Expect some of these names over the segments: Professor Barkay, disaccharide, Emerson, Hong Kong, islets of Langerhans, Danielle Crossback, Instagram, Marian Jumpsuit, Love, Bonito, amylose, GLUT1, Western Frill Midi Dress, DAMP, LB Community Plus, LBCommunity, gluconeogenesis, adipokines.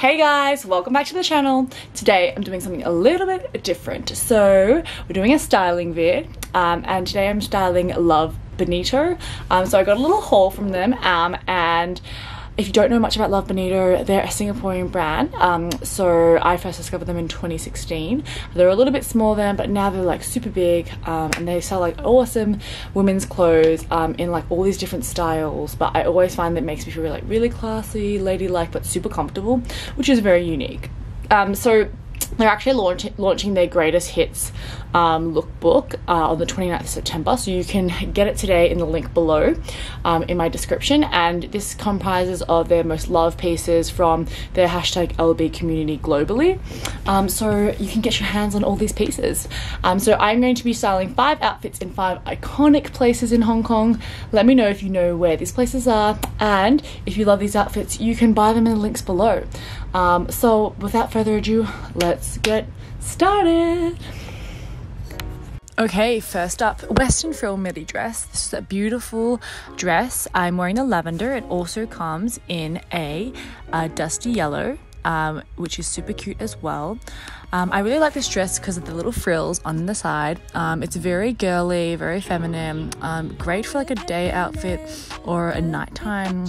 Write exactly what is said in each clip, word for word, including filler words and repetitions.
Hey guys, welcome back to the channel. Today I'm doing something a little bit different. So we're doing a styling vid um, and today I'm styling Love, Bonito. Um, so I got a little haul from them um, and if you don't know much about Love, Bonito, they're a Singaporean brand. Um, so I first discovered them in twenty sixteen. They're a little bit smaller then, but now they're like super big um, and they sell like awesome women's clothes um, in like all these different styles. But I always find that makes me feel like really classy, ladylike, but super comfortable, which is very unique. Um, so they're actually launch launching their greatest hits um, lookbook uh, on the twenty-ninth of September, so you can get it today in the link below um, in my description. And this comprises of their most loved pieces from their hashtag L B community globally. Um, so you can get your hands on all these pieces. Um, so I'm going to be styling five outfits in five iconic places in Hong Kong. Let me know if you know where these places are, and if you love these outfits, you can buy them in the links below. Um, so without further ado, let's get started. Okay, first up, Western Frill Midi Dress. This is a beautiful dress. I'm wearing a lavender. It also comes in a, a dusty yellow, um, which is super cute as well. Um, I really like this dress because of the little frills on the side. Um, it's very girly, very feminine, um, great for like a day outfit or a nighttime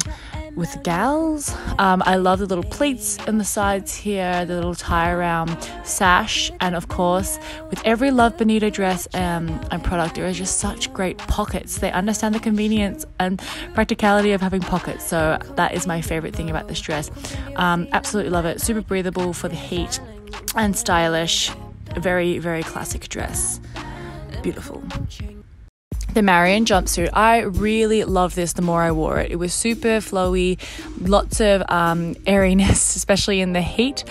with gals. Um, I love the little pleats in the sides here, the little tie around sash, and of course with every Love, Bonito dress um, and product there are just such great pockets. They understand the convenience and practicality of having pockets, so that is my favorite thing about this dress. Um, absolutely love it, super breathable for the heat and stylish, very very classic dress, beautiful. The Marian Jumpsuit, I really love this the more I wore it. It was super flowy, lots of um, airiness, especially in the heat.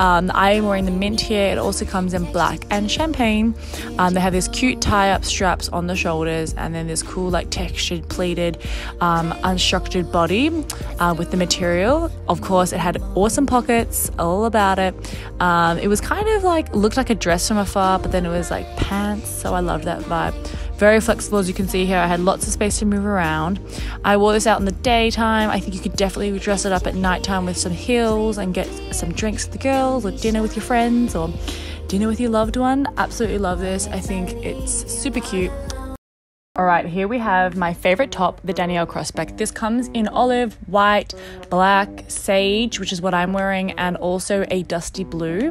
Um, I'm wearing the mint here. It also comes in black and champagne. Um, they have this cute tie-up straps on the shoulders and then this cool like textured, pleated, um, unstructured body uh, with the material. Of course, it had awesome pockets, all about it. Um, it was kind of like, looked like a dress from afar, but then it was like pants, so I loved that vibe. Very flexible, as you can see here. I had lots of space to move around. I wore this out in the daytime. I think you could definitely dress it up at nighttime with some heels and get some drinks with the girls, or dinner with your friends, or dinner with your loved one. Absolutely love this. I think it's super cute. All right, here we have my favorite top, the Danielle Crossback. This comes in olive, white, black, sage, which is what I'm wearing, and also a dusty blue.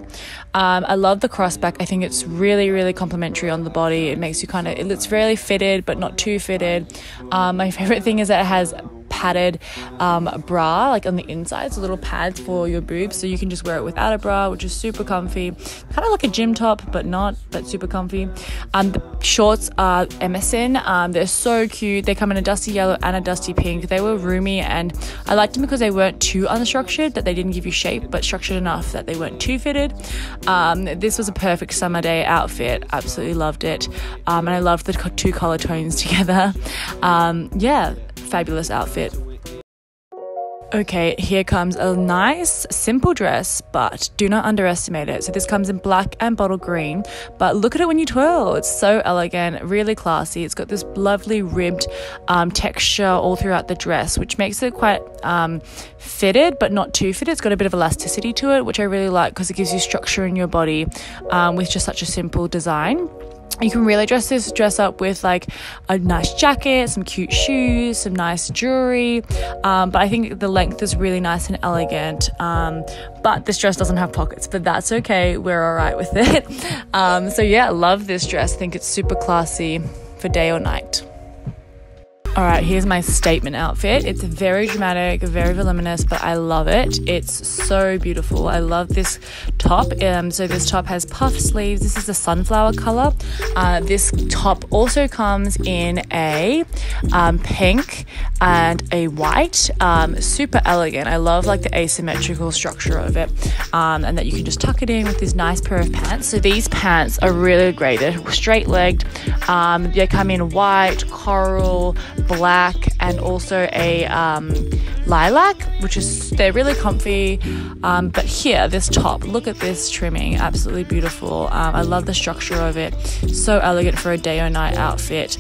Um, I love the Crossback. I think it's really, really complimentary on the body. It makes you kind of, it looks really fitted, but not too fitted. Um, my favorite thing is that it has padded um, bra like on the inside, so little pads for your boobs, so you can just wear it without a bra, which is super comfy, kind of like a gym top but not, but super comfy. Um, the shorts are Emerson. Um, they're so cute. They come in a dusty yellow and a dusty pink. They were roomy and I liked them because they weren't too unstructured, that they didn't give you shape, but structured enough that they weren't too fitted. Um, this was a perfect summer day outfit. Absolutely loved it. Um, and I loved the two color tones together. Um, yeah, fabulous outfit. Okay, here comes a nice simple dress, but do not underestimate it. So this comes in black and bottle green, but look at it when you twirl. It's so elegant, really classy. It's got this lovely ribbed um, texture all throughout the dress, which makes it quite um, fitted, but not too fitted. It's got a bit of elasticity to it, which I really like because it gives you structure in your body um, with just such a simple design. You can really dress this dress up with like a nice jacket, some cute shoes, some nice jewelry, um, but I think the length is really nice and elegant. Um, but this dress doesn't have pockets, but that's okay, we're all right with it. Um, so yeah, love this dress. I think it's super classy for day or night. All right, here's my statement outfit. It's very dramatic, very voluminous, but I love it. It's so beautiful. I love this top. Um, so this top has puff sleeves. This is a sunflower color. Uh, this top also comes in a um, pink and a white. Um, super elegant. I love like the asymmetrical structure of it, um, and that you can just tuck it in with this nice pair of pants. So these pants are really great. They're straight-legged. Um, they come in white, coral, black, and also a um lilac, which is, they're really comfy. Um, but here, this top, look at this trimming, absolutely beautiful. Um, I love the structure of it, so elegant for a day or night outfit.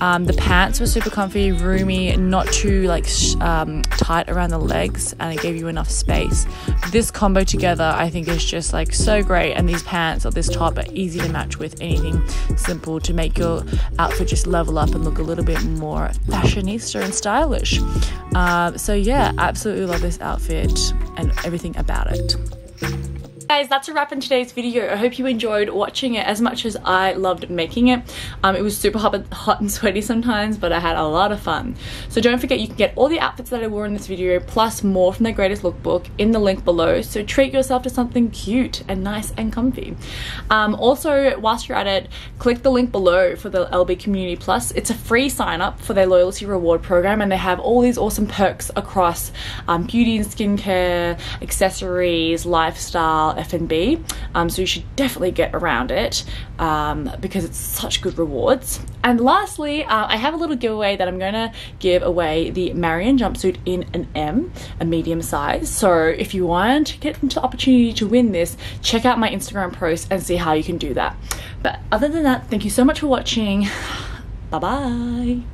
Um, the pants were super comfy, roomy, not too like sh um, tight around the legs, and it gave you enough space. This combo together, I think, is just like so great, and these pants or this top are easy to match with anything simple to make your outfit just level up and look a little bit more fashionista and stylish. Uh, so yeah, absolutely love this outfit and everything about it. Guys, that's a wrap in today's video. I hope you enjoyed watching it as much as I loved making it. Um, it was super hot, hot and sweaty sometimes, but I had a lot of fun. So don't forget, you can get all the outfits that I wore in this video, plus more from the Greatest Lookbook in the link below. So treat yourself to something cute and nice and comfy. Um, also, whilst you're at it, click the link below for the L B Community Plus. It's a free sign up for their loyalty reward program, and they have all these awesome perks across um, beauty and skincare, accessories, lifestyle, F and B, um, so you should definitely get around it um, because it's such good rewards. And lastly, uh, I have a little giveaway that I'm going to give away, the Marian jumpsuit in an M, a medium size. So if you want to get into the opportunity to win this, check out my Instagram post and see how you can do that. But other than that, thank you so much for watching. Bye bye.